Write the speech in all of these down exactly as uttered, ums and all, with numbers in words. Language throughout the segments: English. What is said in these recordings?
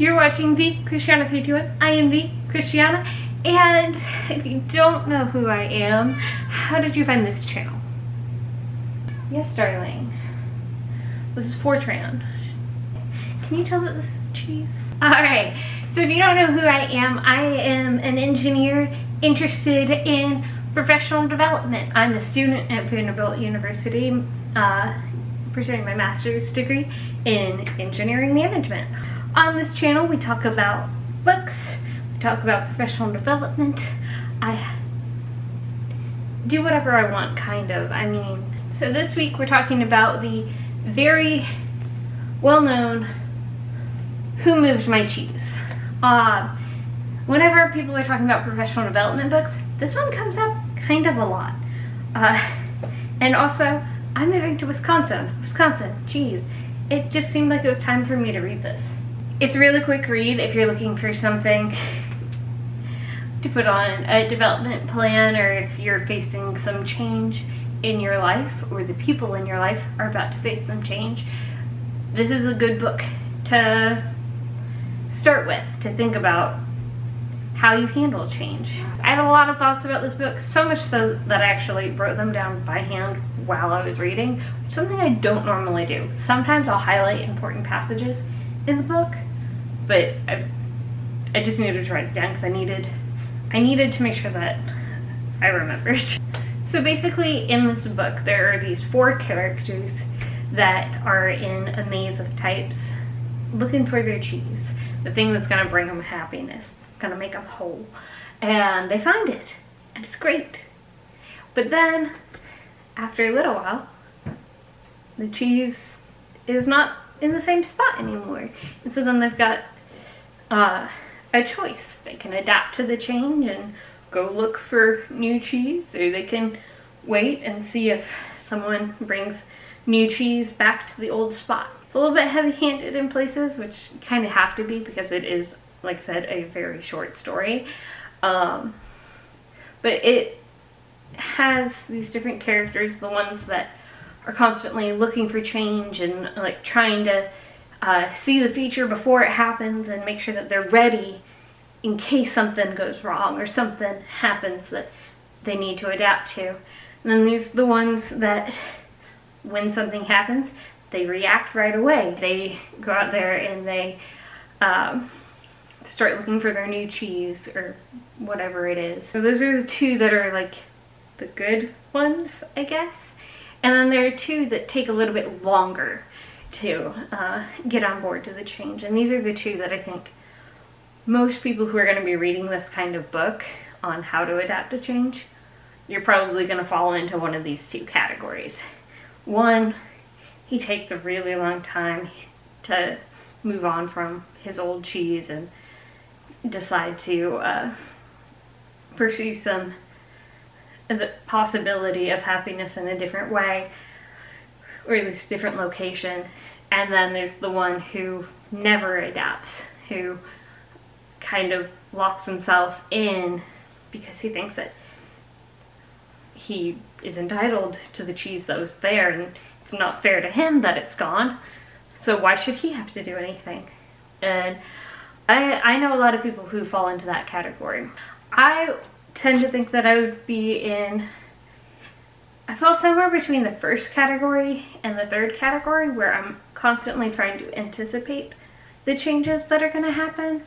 You're watching the Christiana three two one. I am the Christiana, and if you don't know who I am, how did you find this channel? Yes, darling. This is Fortran. Can you tell that this is cheese? Alright, so if you don't know who I am, I am an engineer interested in professional development. I'm a student at Vanderbilt University, uh, pursuing my master's degree in engineering management. On this channel, we talk about books, we talk about professional development. I do whatever I want, kind of. I mean, so this week we're talking about the very well-known Who Moved My Cheese. Uh, whenever people are talking about professional development books, this one comes up kind of a lot. Uh, and also, I'm moving to Wisconsin. Wisconsin, cheese. It just seemed like it was time for me to read this. It's a really quick read if you're looking for something to put on a development plan, or if you're facing some change in your life, or the people in your life are about to face some change. This is a good book to start with, to think about how you handle change. I had a lot of thoughts about this book, so much so that I actually wrote them down by hand while I was reading, which is something I don't normally do. Sometimes I'll highlight important passages in the book, but I, I just needed to write it down because I needed I needed to make sure that I remembered. So basically, in this book there are these four characters that are in a maze of types looking for their cheese, the thing that's going to bring them happiness, that's going to make them whole, and they find it and it's great. But then after a little while the cheese is not in the same spot anymore, and so then they've got uh, a choice. They can adapt to the change and go look for new cheese, or they can wait and see if someone brings new cheese back to the old spot. It's a little bit heavy-handed in places, which kind of have to be because it is, like I said, a very short story, um, but it has these different characters, the ones that are constantly looking for change and like trying to uh, see the future before it happens and make sure that they're ready in case something goes wrong or something happens that they need to adapt to. And then there's the ones that when something happens they react right away. They go out there and they um, start looking for their new cheese or whatever it is. So those are the two that are like the good ones, I guess. And then there are two that take a little bit longer to uh, get on board to the change. And these are the two that I think most people who are going to be reading this kind of book on how to adapt to change, you're probably going to fall into one of these two categories. One, he takes a really long time to move on from his old cheese and decide to uh, pursue some the possibility of happiness in a different way, or at least different location. And then there's the one who never adapts, who kind of locks himself in because he thinks that he is entitled to the cheese that was there and it's not fair to him that it's gone, so why should he have to do anything? And I, I know a lot of people who fall into that category. I tend to think that I would be in, I fall somewhere between the first category and the third category, where I'm constantly trying to anticipate the changes that are going to happen,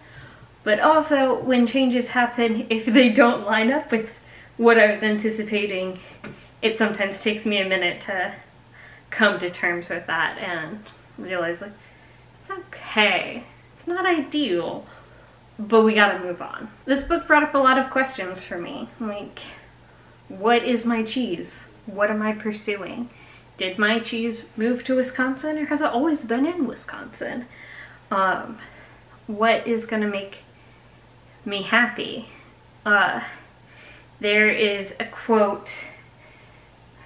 but also when changes happen, if they don't line up with what I was anticipating, it sometimes takes me a minute to come to terms with that and realize, like, it's okay, it's not ideal, but we gotta move on. This book brought up a lot of questions for me, like, what is my cheese? What am I pursuing? Did my cheese move to Wisconsin, or has it always been in Wisconsin? Um, what is gonna make me happy? Uh, there is a quote,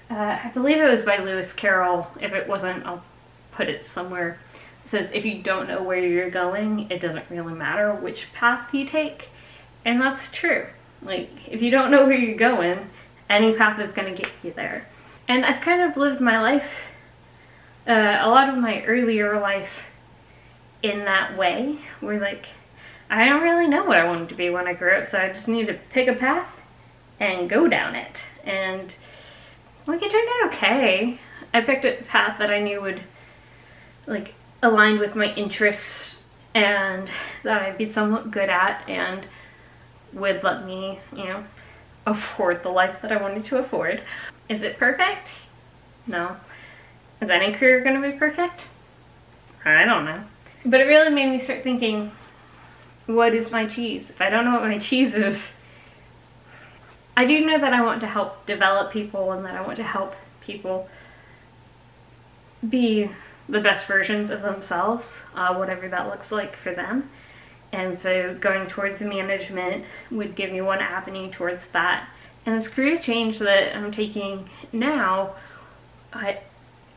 uh, I believe it was by Lewis Carroll. If it wasn't, I'll put it somewhere. Says, if you don't know where you're going, it doesn't really matter which path you take. And that's true. Like, if you don't know where you're going, any path is going to get you there. And I've kind of lived my life, uh, a lot of my earlier life, in that way. We're like, I don't really know what I wanted to be when I grew up, so I just need to pick a path and go down it. And like, it turned out okay. I picked a path that I knew would like align with my interests and that I'd be somewhat good at and would let me, you know, afford the life that I wanted to afford. Is it perfect? No. Is any career gonna be perfect? I don't know. But it really made me start thinking, what is my cheese? If I don't know what my cheese is, I do know that I want to help develop people and that I want to help people be the best versions of themselves, uh, whatever that looks like for them. And so going towards management would give me one avenue towards that. And this career change that I'm taking now, I,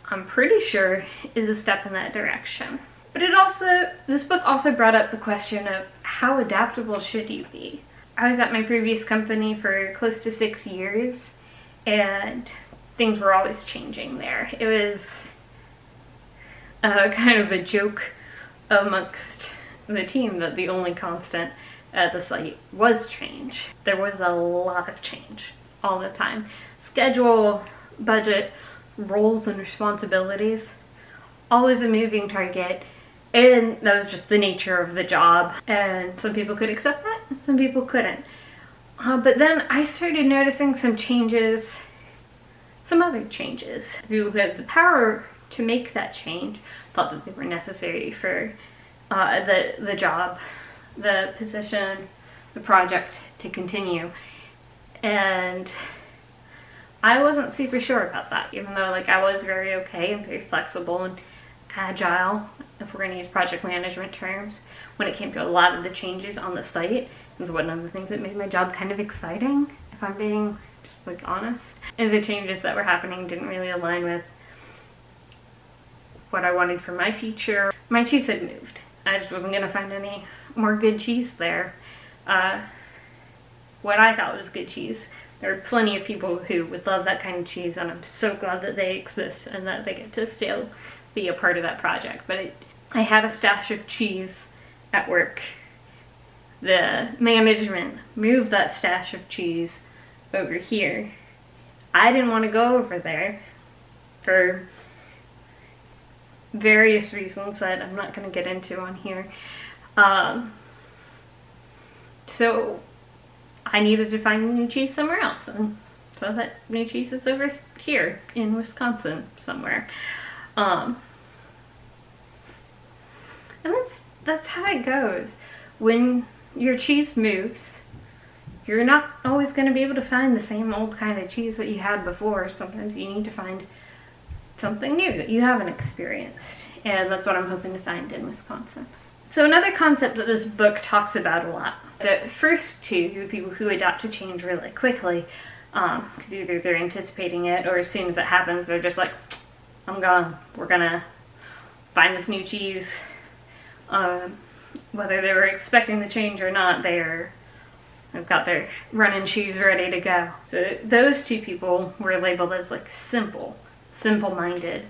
I'm pretty sure is a step in that direction. But it also, this book also brought up the question of how adaptable should you be? I was at my previous company for close to six years and things were always changing there. It was uh, kind of a joke amongst the team that the only constant at the site was change. There was a lot of change all the time. Schedule, budget, roles and responsibilities, always a moving target. And that was just the nature of the job, and some people could accept that, some people couldn't. Uh, but then I started noticing some changes, some other changes. People who had the power to make that change thought that they were necessary for uh, the, the job, the position, the project to continue. And I wasn't super sure about that, even though like I was very okay and very flexible and agile, if we're going to use project management terms, when it came to a lot of the changes on the site. It's one of the things that made my job kind of exciting, if I'm being just like honest. And the changes that were happening didn't really align with what I wanted for my future. My cheese had moved. I just wasn't going to find any more good cheese there. Uh, what I thought was good cheese. There are plenty of people who would love that kind of cheese, and I'm so glad that they exist and that they get to still be a part of that project. But it, I had a stash of cheese at work. The management moved that stash of cheese over here. I didn't want to go over there for various reasons that I'm not going to get into on here. Um, so I needed to find new cheese somewhere else, and so that new cheese is over here in Wisconsin somewhere. Um, and that's, that's how it goes. When your cheese moves, you're not always going to be able to find the same old kind of cheese that you had before. Sometimes you need to find something new that you haven't experienced, and that's what I'm hoping to find in Wisconsin. So another concept that this book talks about a lot, the first two, the people who adapt to change really quickly, um, because either they're anticipating it or as soon as it happens they're just like, I'm gone, we're gonna find this new cheese. Um, whether they were expecting the change or not, they're, they've got their running shoes ready to go. So those two people were labeled as like simple, simple-minded,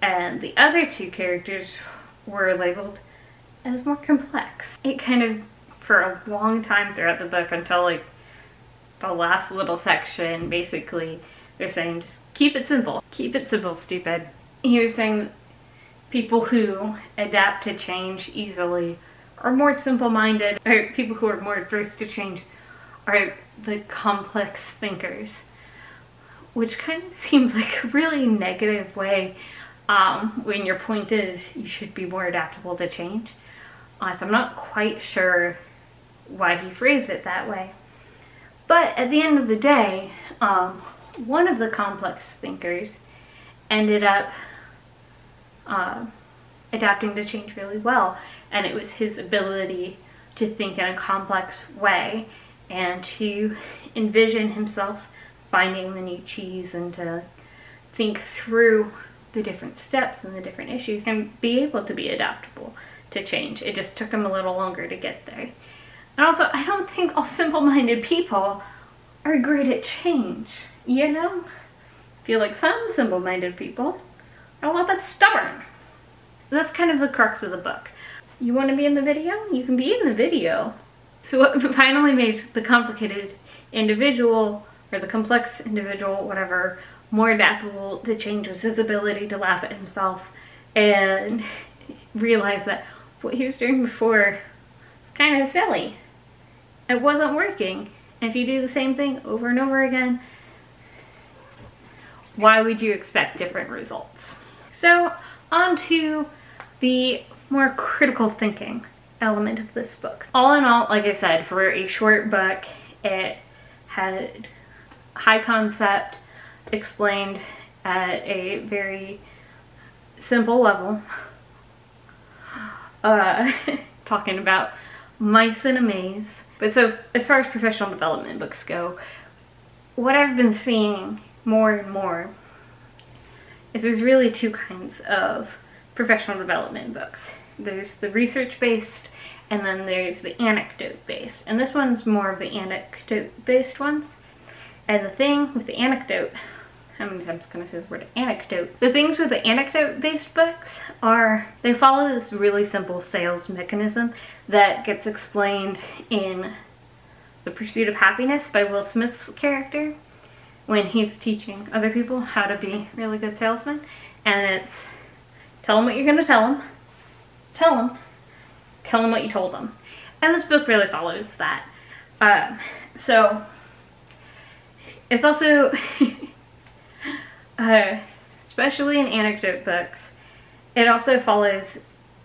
and the other two characters were labeled as more complex. It kind of, for a long time throughout the book, until like the last little section, basically they're saying just keep it simple. Keep it simple, stupid. He was saying people who adapt to change easily are more simple-minded, or people who are more adverse to change are the complex thinkers, which kind of seems like a really negative way um, when your point is you should be more adaptable to change. Uh, so I'm not quite sure why he phrased it that way. But at the end of the day, um, one of the complex thinkers ended up uh, adapting to change really well, and it was his ability to think in a complex way and to envision himself finding the new cheese and to think through the different steps and the different issues and be able to be adaptable to change. It just took him a little longer to get there. And also, I don't think all simple-minded people are great at change, you know? I feel like some simple-minded people are a little bit stubborn. That's kind of the crux of the book. You want to be in the video? You can be in the video. So what finally made the complicated individual, or the complex individual, whatever, more adaptable to change was his ability to laugh at himself and realize that what he was doing before was kind of silly. It wasn't working. And if you do the same thing over and over again, why would you expect different results? So on to the more critical thinking element of this book. All in all, like I said, for a short book, it had high concept explained at a very simple level, uh, talking about mice in a maze. But so as far as professional development books go, what I've been seeing more and more is there's really two kinds of professional development books. There's the research-based, and then there's the anecdote-based. And this one's more of the anecdote-based ones. And the thing with the anecdote, how many times can I say the word anecdote? The things with the anecdote-based books are, they follow this really simple sales mechanism that gets explained in The Pursuit of Happiness by Will Smith's character when he's teaching other people how to be really good salesmen. And it's, tell them what you're going to tell them, tell them, tell them what you told them. And this book really follows that. Um, so, it's also, uh, especially in anecdote books, it also follows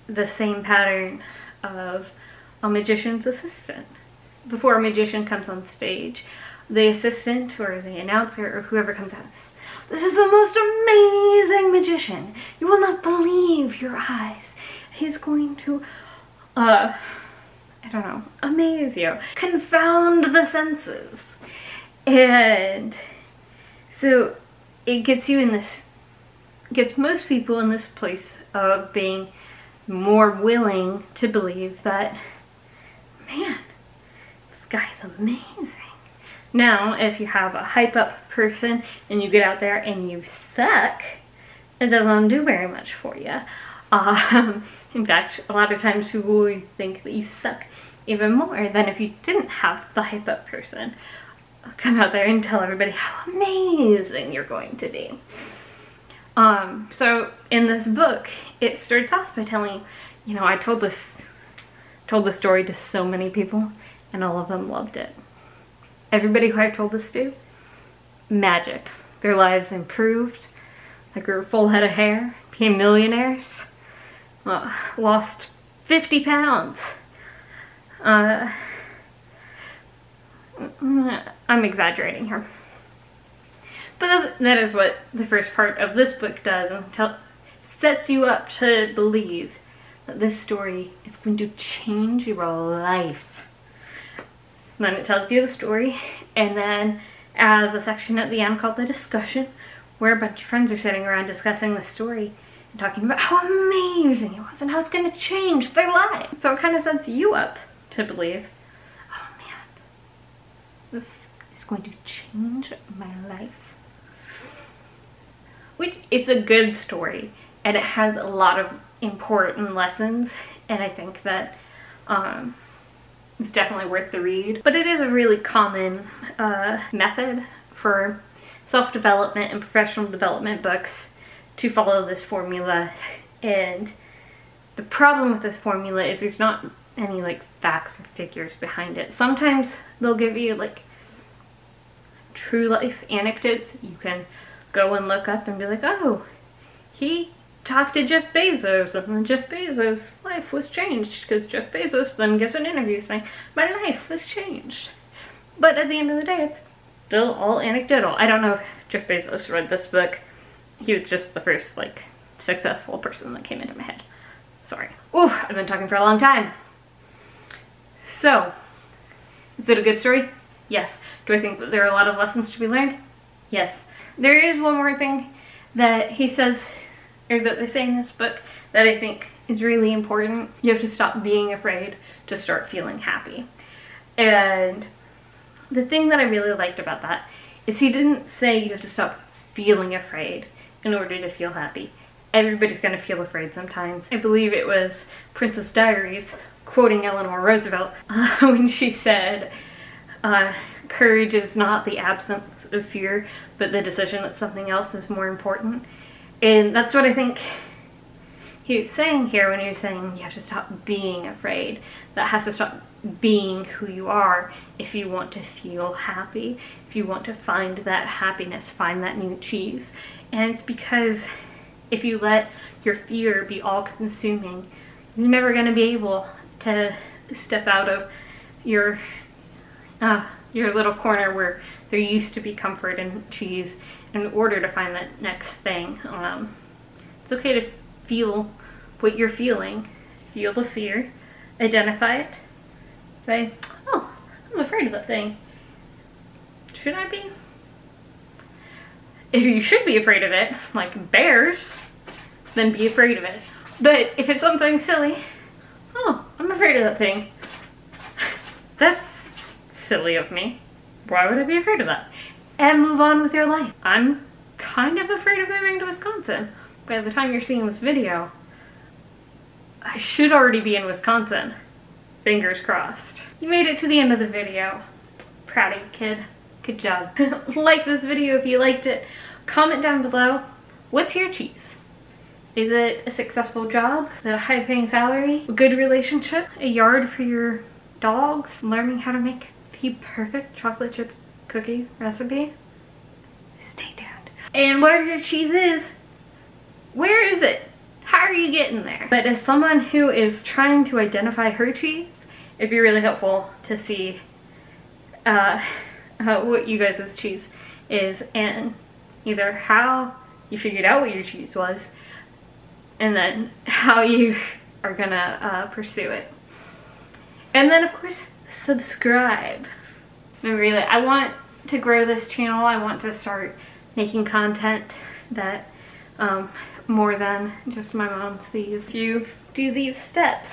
the same pattern of a magician's assistant. Before a magician comes on stage, the assistant or the announcer or whoever comes out says, "This is the most amazing magician. You will not believe your eyes. He's going to, uh, I don't know, amaze you. Confound the senses." And so it gets you in this, gets most people in this place of being more willing to believe that, man, this guy's amazing. Now, if you have a hype-up person and you get out there and you suck, it doesn't do very much for you. Um, in fact, a lot of times people will think that you suck even more than if you didn't have the hype-up person come out there and tell everybody how amazing you're going to be. Um, so in this book, it starts off by telling you, you know, I told this, told this story to so many people and all of them loved it. Everybody who I've told this to, magic. Their lives improved. They grew a full head of hair, became millionaires, uh, lost fifty pounds. Uh, I'm exaggerating here. But that is what the first part of this book does, and tell, sets you up to believe that this story is going to change your life. And then it tells you the story, and then as a section at the end called The Discussion, where a bunch of friends are sitting around discussing the story and talking about how amazing it was and how it's going to change their lives. So it kind of sets you up to believe, oh man, this is going to change my life. Which, it's a good story, and it has a lot of important lessons, and I think that um, it's definitely worth the read. But it is a really common uh, method for self-development and professional development books to follow this formula. And the problem with this formula is there's not any like facts or figures behind it. Sometimes they'll give you like true life anecdotes. You can go and look up and be like, oh, he talked to Jeff Bezos, and then Jeff Bezos' life was changed because Jeff Bezos then gives an interview saying, my life was changed. But at the end of the day, it's still all anecdotal. I don't know if Jeff Bezos read this book. He was just the first, like, successful person that came into my head. Sorry. Oof, I've been talking for a long time. So, is it a good story? Yes. Do I think that there are a lot of lessons to be learned? Yes. There is one more thing that he says, that they say in this book, that I think is really important. You have to stop being afraid to start feeling happy. And the thing that I really liked about that is he didn't say you have to stop feeling afraid in order to feel happy. everybody's gonna feel afraid sometimes. I believe it was Princess Diaries quoting Eleanor Roosevelt uh, when she said, uh, courage is not the absence of fear, but the decision that something else is more important. And that's what I think he was saying here when he was saying you have to stop being afraid. That has to stop being who you are if you want to feel happy, if you want to find that happiness, find that new cheese. And it's because if you let your fear be all-consuming, you're never going to be able to step out of your uh, your little corner where there used to be comfort and cheese in order to find that next thing. Um, it's okay to feel what you're feeling, feel the fear, identify it, say, oh, I'm afraid of that thing. Should I be? If you should be afraid of it, like bears, then be afraid of it. But if it's something silly, oh, I'm afraid of that thing. That's silly of me. Why would I be afraid of that? And move on with your life. I'm kind of afraid of moving to Wisconsin. By the time you're seeing this video, I should already be in Wisconsin. Fingers crossed. You made it to the end of the video. Proud of you, kid. Good job. Like this video if you liked it. Comment down below, what's your cheese? Is it a successful job? Is it a high-paying salary? A good relationship? A yard for your dogs? Learning how to make the perfect chocolate chip cookie recipe? Stay tuned. And whatever your cheese is, where is it? How are you getting there? But as someone who is trying to identify her cheese, it'd be really helpful to see uh, uh, what you guys' cheese is, and either how you figured out what your cheese was, and then how you are gonna uh, pursue it. And then of course, subscribe. And really, I want to grow this channel. I want to start making content that um, more than just my mom sees. If you do these steps,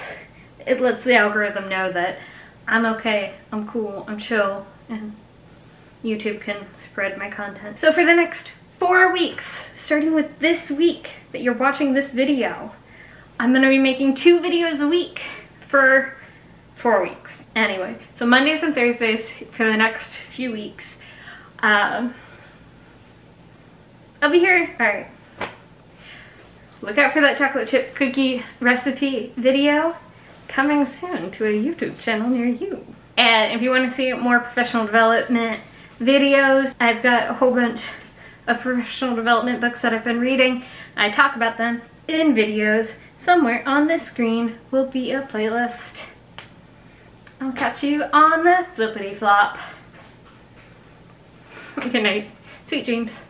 it lets the algorithm know that I'm okay, I'm cool, I'm chill, and YouTube can spread my content. So for the next four weeks, starting with this week that you're watching this video, I'm gonna be making two videos a week for four weeks. Anyway, so Mondays and Thursdays for the next few weeks. Um, I'll be here, all right. Look out for that chocolate chip cookie recipe video coming soon to a YouTube channel near you. And if you want to see more professional development videos, I've got a whole bunch of professional development books that I've been reading. I talk about them in videos. Somewhere on this screen will be a playlist. I'll catch you on the flippity flop. Good night. Sweet dreams.